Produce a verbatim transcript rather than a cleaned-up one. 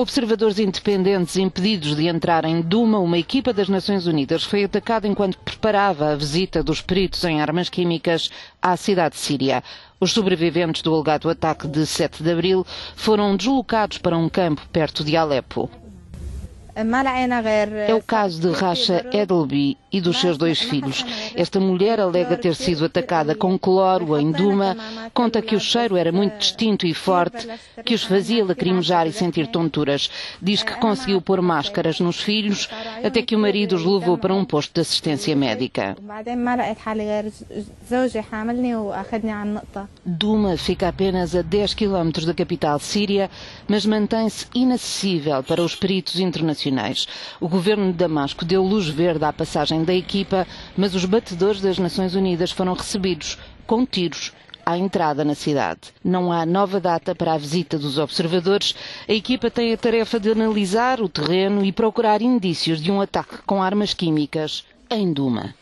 Observadores independentes impedidos de entrar em Duma, uma equipa das Nações Unidas, foi atacada enquanto preparava a visita dos peritos em armas químicas à cidade síria. Os sobreviventes do alegado ataque de sete de abril foram deslocados para um campo perto de Alepo. É o caso de Rasha Edelby e dos seus dois filhos. Esta mulher alega ter sido atacada com cloro em Duma, conta que o cheiro era muito distinto e forte, que os fazia lacrimejar e sentir tonturas. Diz que conseguiu pôr máscaras nos filhos, até que o marido os levou para um posto de assistência médica. Duma fica apenas a dez quilómetros da capital síria, mas mantém-se inacessível para os peritos internacionais. O governo de Damasco deu luz verde à passagem da equipa, mas os batedores das Nações Unidas foram recebidos com tiros à entrada na cidade. Não há nova data para a visita dos observadores. A equipa tem a tarefa de analisar o terreno e procurar indícios de um ataque com armas químicas em Duma.